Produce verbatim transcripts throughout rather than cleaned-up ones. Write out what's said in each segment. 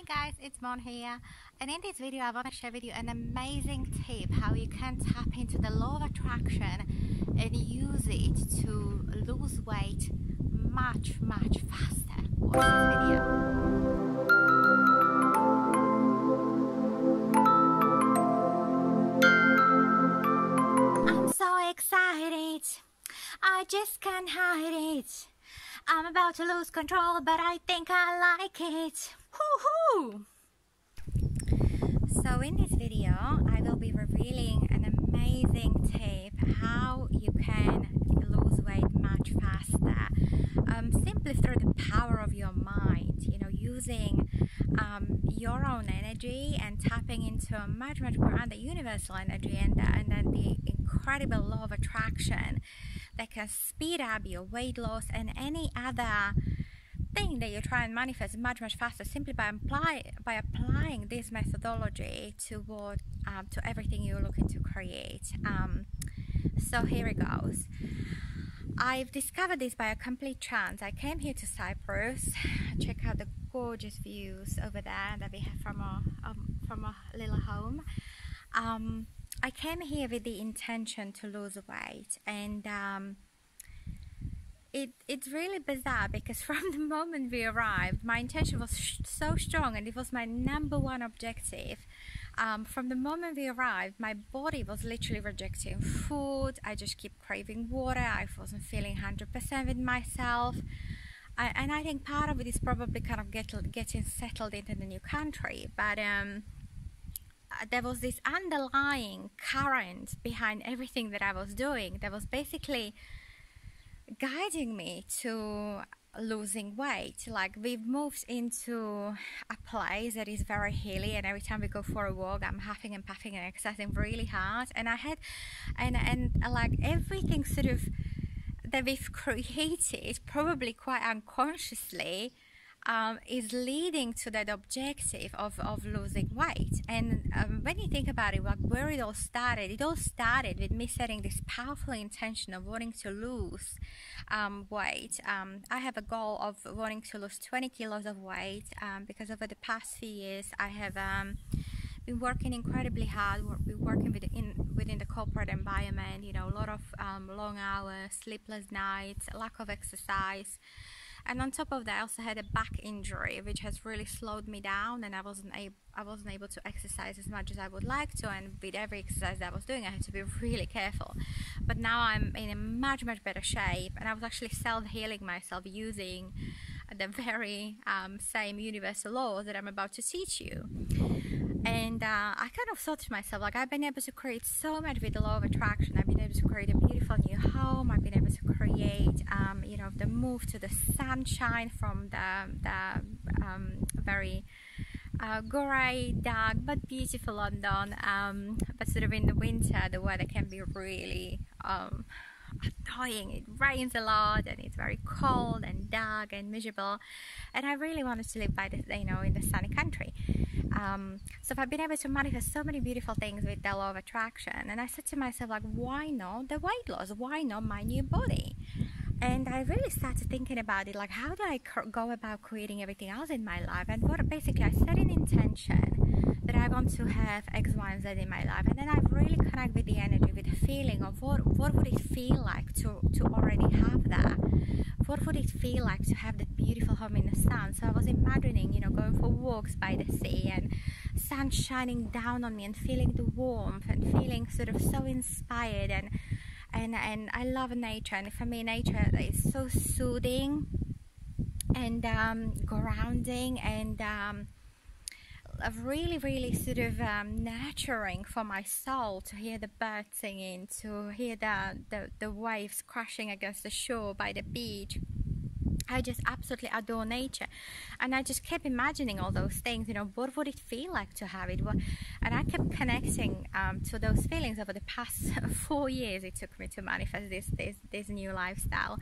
Hi guys, it's Mon here, and in this video I want to share with you an amazing tip how you can tap into the law of attraction and use it to lose weight much much faster. Watch this video. I'm so excited, I just can't hide it. I'm about to lose control, but I think I like it. Woohoo! So in this video, I will be revealing an amazing tip how you can lose weight much faster, um, simply through the power of your mind. You know, using um, your own energy and tapping into a much much grander universal energy, and the, and then the incredible law of attraction that can speed up your weight loss and any other thing that you try and manifest much much faster, simply by apply by applying this methodology to what um, to everything you're looking to create. Um, so here it goes. I've discovered this by a complete chance. I came here to Cyprus. Check out the gorgeous views over there that we have from our um, from our little home. Um, I came here with the intention to lose weight, and um, it, it's really bizarre because from the moment we arrived, my intention was sh so strong, and it was my number one objective. Um, from the moment we arrived, my body was literally rejecting food. I just kept craving water. I wasn't feeling one hundred percent with myself. I, and I think part of it is probably kind of get, getting settled into the new country, but um, there was this underlying current behind everything that I was doing that was basically guiding me to losing weight. Like, we've moved into a place that is very hilly, and every time we go for a walk, I'm huffing and puffing and exercising really hard, and I had and and like everything sort of that we've created, probably quite unconsciously, Um, is leading to that objective of, of losing weight. And um, when you think about it, like where it all started, it all started with me setting this powerful intention of wanting to lose um, weight. Um, I have a goal of wanting to lose twenty kilos of weight um, because over the past few years I have um, been working incredibly hard. We're working within, within the corporate environment, you know, a lot of um, long hours, sleepless nights, lack of exercise. And on top of that, I also had a back injury, which has really slowed me down, and I wasn't able, I wasn't able to exercise as much as I would like to. And with every exercise that I was doing, I had to be really careful. But now I'm in a much, much better shape, and I was actually self-healing myself using the very um, same universal law that I'm about to teach you. And uh, I kind of thought to myself, like, I've been able to create so much with the law of attraction. I've been able to create a beautiful new home. I've been able to create, um, you know, the move to the sunshine from the, the um, very uh, grey, dark, but beautiful London. Um, but sort of in the winter, the weather can be really um, annoying. It rains a lot, and it's very cold and dark and miserable. And I really wanted to live by the, you know, in the sunny country. Um, so I've been able to manifest so many beautiful things with the law of attraction, and I said to myself, like, why not the weight loss? Why not my new body? And I really started thinking about it, like, how do I go about creating everything else in my life? And what basically, I set an intention that I want to have X, Y, and Z in my life, and then I really connect with the energy, with the feeling of what what would it feel like to to already have that. What would it feel like to have that beautiful home in the sun? So I was imagining, you know, going for walks by the sea and sun shining down on me and feeling the warmth and feeling sort of so inspired, and and and I love nature, and for me nature is so soothing and um, grounding and um, really really sort of um, nurturing for my soul, to hear the birds singing, to hear the, the, the waves crashing against the shore by the beach. I just absolutely adore nature, and I just kept imagining all those things, you know, what would it feel like to have it? What, and I kept connecting um, to those feelings over the past four years it took me to manifest this this, this new lifestyle.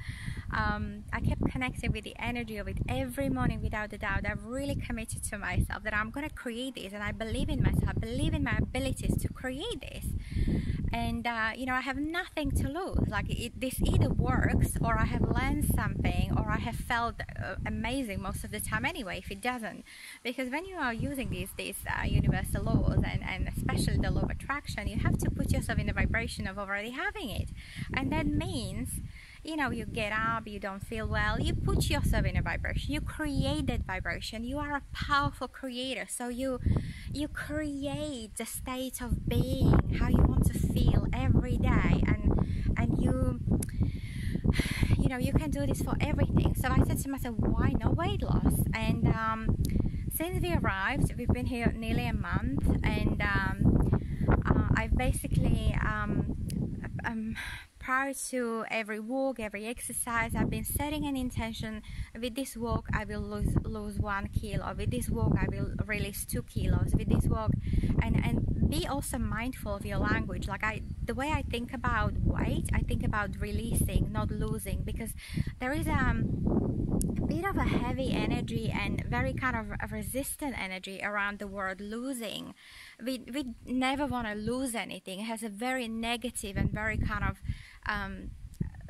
Um, I kept connecting with the energy of it every morning without a doubt. I've really committed to myself that I'm going to create this, and I believe in myself, I believe in my abilities to create this. and uh, you know, I have nothing to lose. Like it, this either works, or I have learned something, or I have felt uh, amazing most of the time anyway if it doesn't. Because when you are using these these uh, universal laws, and, and especially the law of attraction, you have to put yourself in the vibration of already having it. And that means, you know, you get up, you don't feel well, you put yourself in a vibration, you create that vibration. You are a powerful creator, so you you create the state of being, how you want to feel every day, and and you you know, you can do this for everything. So I said to myself, why not weight loss? And um, since we arrived, we've been here nearly a month, and um, uh, I've basically um, um, prior to every walk, every exercise, I've been setting an intention. With this walk, I will lose lose one kilo. With this walk, I will release two kilos. With this walk, and and be also mindful of your language. Like I, the way I think about weight, I think about releasing, not losing, because there is um. bit of a heavy energy and very kind of a resistant energy around the word losing. We, we never want to lose anything. It has a very negative and very kind of um,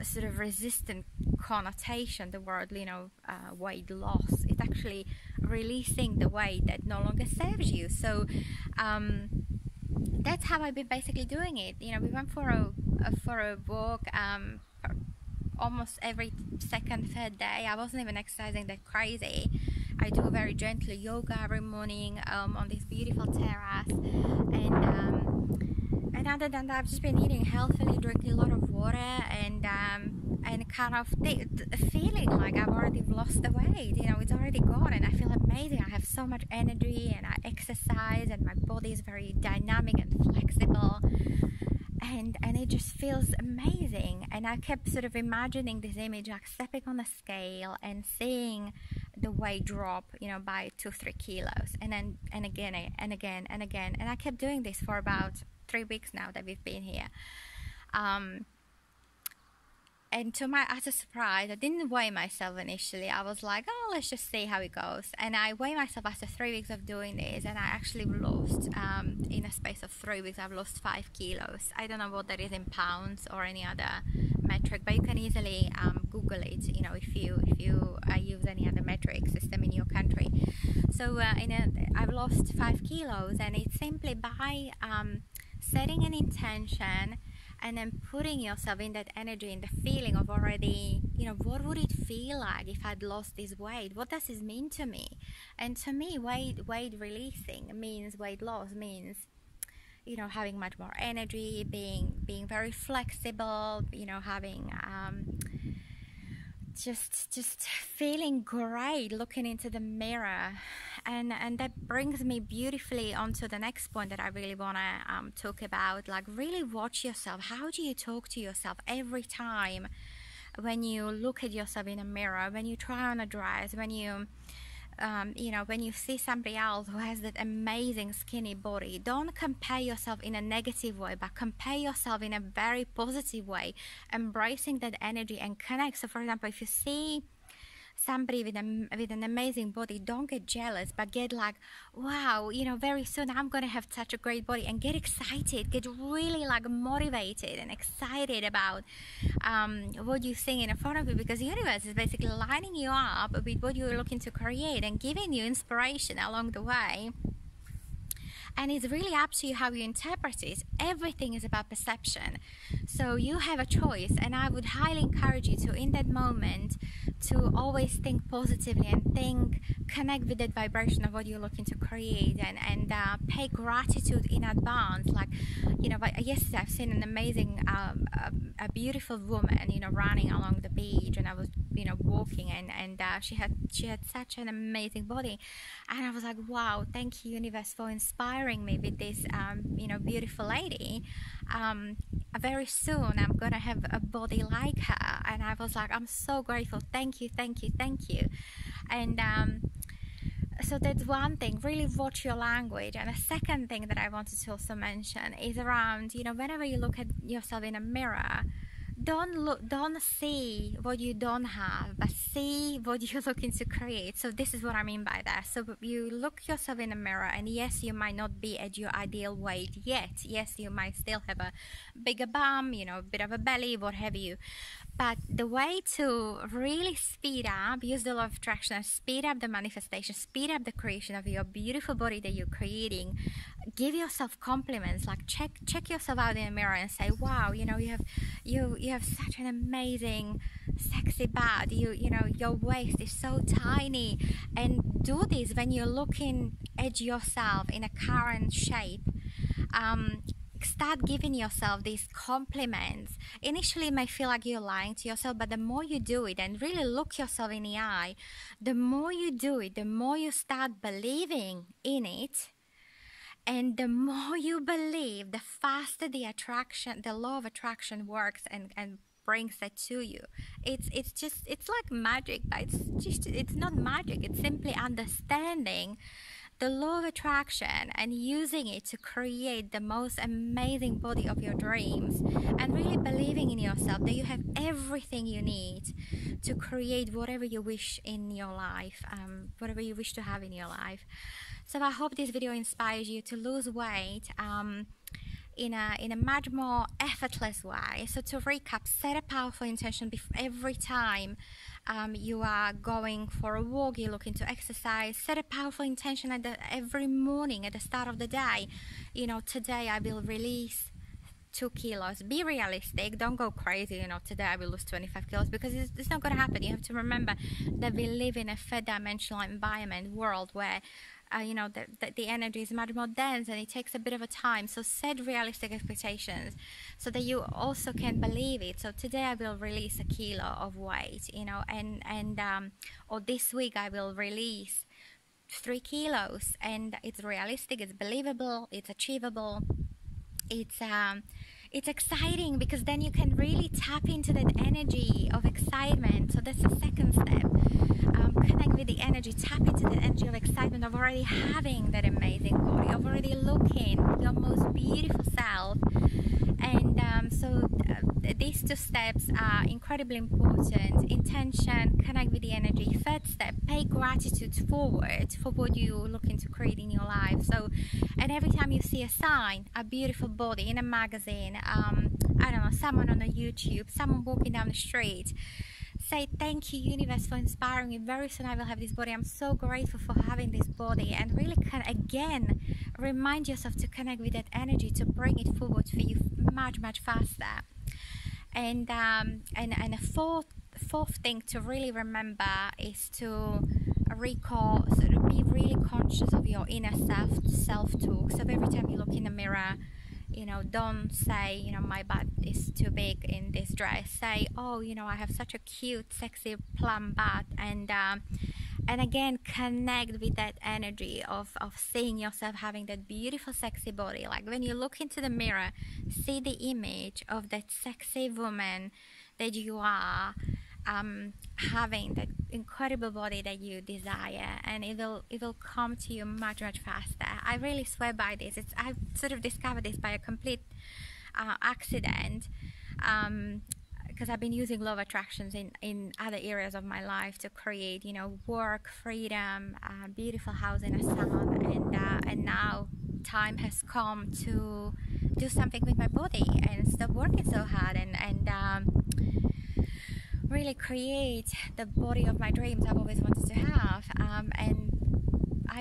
sort of resistant connotation, the word, you know, uh, weight loss. It's actually releasing the weight that no longer serves you. So um, that's how I've been basically doing it. You know, we went for a, a for a walk um, for, almost every second, third day. I wasn't even exercising that crazy. I do very gently yoga every morning um, on this beautiful terrace, and um, and other than that, I've just been eating healthily, drinking a lot of water, and um, and kind of feeling like I've already lost the weight. You know, it's already gone, and I feel amazing. I have so much energy, and I exercise, and my body is very dynamic and flexible. And, and it just feels amazing. And I kept sort of imagining this image, like stepping on a scale and seeing the weight drop, you know, by two, three kilos, and then and again and again and again. And I kept doing this for about three weeks now that we've been here. Um, and to my utter surprise, I didn't weigh myself initially. I was like, oh, let's just see how it goes. And I weighed myself after three weeks of doing this, and I actually lost um, in a space of three weeks, I've lost five kilos. I don't know what that is in pounds or any other metric, but you can easily um, Google it. You know, if you if you uh, use any other metric system in your country. So uh, in a, I've lost five kilos, and it's simply by um, setting an intention and then putting yourself in that energy, in the feeling of already, you know, what would it feel like if I'd lost this weight? What does this mean to me? And to me, weight weight releasing means weight loss means, you know, having much more energy, being being very flexible, you know, having um, just just feeling great, looking into the mirror, and and that brings me beautifully onto the next point that I really want to um, talk about. Like, really watch yourself. How do you talk to yourself every time when you look at yourself in a mirror, when you try on a dress, when you Um, you know, when you see somebody else who has that amazing skinny body? Don't compare yourself in a negative way, but compare yourself in a very positive way, embracing that energy and connect. So for example, if you see somebody with, a, with an amazing body, don't get jealous, but get like, wow, you know, very soon I'm going to have such a great body, and get excited, get really like motivated and excited about um, what you see in front of you, because the universe is basically lining you up with what you're looking to create and giving you inspiration along the way. And it's really up to you how you interpret it. Everything is about perception. So you have a choice, and I would highly encourage you to, in that moment, to always think positively and think, connect with that vibration of what you're looking to create, and, and uh, pay gratitude in advance. Like, you know, yesterday I've seen an amazing, um, a, a beautiful woman, you know, running along the beach, and I was, you know, walking, and, and uh, she had she had such an amazing body. And I was like, wow, thank you, universe, for inspiring me with this um, you know, beautiful lady. Um, very soon I'm gonna have a body like her. And I was like, I'm so grateful, thank you, thank you, thank you. And um, so that's one thing, really watch your language. And a second thing that I wanted to also mention is around, you know, whenever you look at yourself in a mirror, don't look, don't see what you don't have, but see what you're looking to create. So this is what I mean by that. So you look yourself in the mirror, and yes, you might not be at your ideal weight yet. Yes, you might still have a bigger bum, you know, a bit of a belly, what have you. But the way to really speed up, use the law of attraction, speed up the manifestation, speed up the creation of your beautiful body that you're creating. Give yourself compliments, like check check yourself out in the mirror and say, wow, you know, you have you you have such an amazing sexy butt, you you know, your waist is so tiny. And do this when you're looking at yourself in a current shape. Um, start giving yourself these compliments. Initially it may feel like you're lying to yourself, but the more you do it and really look yourself in the eye, the more you do it, the more you start believing in it. And the more you believe, the faster the attraction, the law of attraction works and, and brings that to you. It's it's just, it's like magic, but it's just, it's not magic. It's simply understanding the law of attraction and using it to create the most amazing body of your dreams, and really believing in yourself that you have everything you need to create whatever you wish in your life, um, whatever you wish to have in your life. So I hope this video inspires you to lose weight um, in a in a much more effortless way. So to recap, set a powerful intention every time um, you are going for a walk, you're looking to exercise. Set a powerful intention at the, every morning at the start of the day. You know, today I will release two kilos. Be realistic. Don't go crazy, you know, today I will lose twenty-five kilos, because it's, it's not going to happen. You have to remember that we live in a third-dimensional environment world where Uh, you know, the, the, the energy is much more dense and it takes a bit of a time. So set realistic expectations so that you also can believe it. So today I will release a kilo of weight, you know, and, and um, or this week I will release three kilos. And it's realistic, it's believable, it's achievable, it's... Um, It's exciting, because then you can really tap into that energy of excitement. So that's the second step. Um, connect with the energy, tap into the energy of excitement of already having that amazing body, of already looking your most beautiful self. And um, so th these two steps are incredibly important. Intention, connect with the energy. Third step, pay gratitude forward for what you're looking to create in your life. So, and every time you see a sign, a beautiful body in a magazine, um, I don't know, someone on a YouTube, someone walking down the street, say, thank you, universe, for inspiring me. Very soon I will have this body. I'm so grateful for having this body. And really can, again, remind yourself to connect with that energy, to bring it forward for you much, much faster. And um, and, and a fourth, fourth thing to really remember is to recall, so to be really conscious of your inner self, self-talk. So every time you look in the mirror, you know, don't say, you know, my butt is too big in this dress. Say, oh, you know, I have such a cute, sexy, plump butt. And um, and again, connect with that energy of, of seeing yourself having that beautiful, sexy body. Like when you look into the mirror, see the image of that sexy woman that you are, um, having that incredible body that you desire, and it will it will come to you much, much faster. I really swear by this. It's I've sort of discovered this by a complete uh, accident, um, because I've been using law of attractions in, in other areas of my life to create, you know, work, freedom, uh, beautiful house in a salon, and, uh, and now time has come to do something with my body and stop working so hard, and, and um, really create the body of my dreams I've always wanted to have. Um, and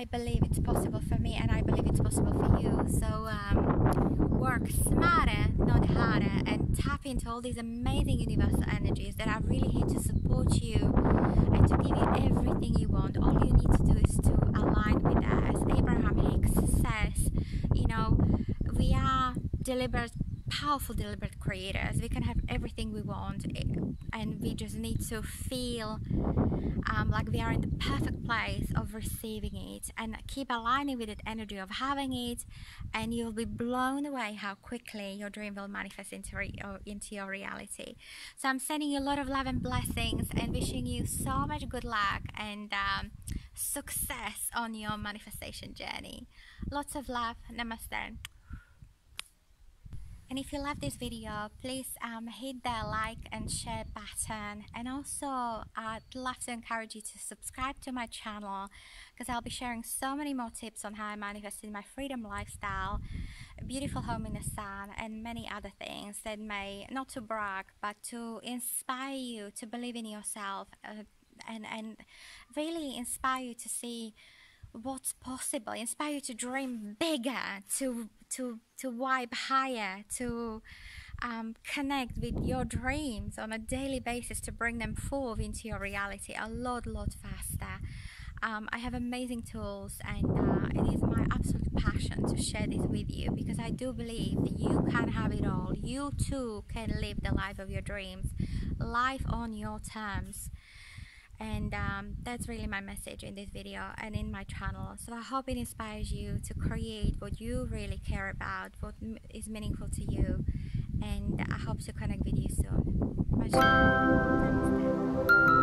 I believe it's possible for me, and I believe it's possible for you. So um, work smarter, not harder, and tap into all these amazing universal energies that are really here to support you and to give you everything you want. All you need to do is to align with that. As Abraham Hicks says, you know, we are deliberate, powerful, deliberate creators. We can have everything we want, and we just need to feel um, like we are in the perfect place of receiving it, and keep aligning with that energy of having it, and you'll be blown away how quickly your dream will manifest into, re into your reality. So I'm sending you a lot of love and blessings, and wishing you so much good luck and um, success on your manifestation journey. Lots of love. Namaste. And if you love this video, please um, hit the like and share button, and also I'd love to encourage you to subscribe to my channel, because I'll be sharing so many more tips on how I manifested my freedom lifestyle, a beautiful home in the sun, and many other things that may, not to brag, but to inspire you to believe in yourself, uh, and, and really inspire you to see what's possible, inspire you to dream bigger, to to to vibe higher, to um, connect with your dreams on a daily basis, to bring them forth into your reality a lot lot faster. um, I have amazing tools, and uh, it is my absolute passion to share this with you, because I do believe that you can have it all. You too can live the life of your dreams, life on your terms. And um, that's really my message in this video and in my channel. So I hope it inspires you to create what you really care about, what is meaningful to you, and I hope to connect with you soon. Much love. Namaste.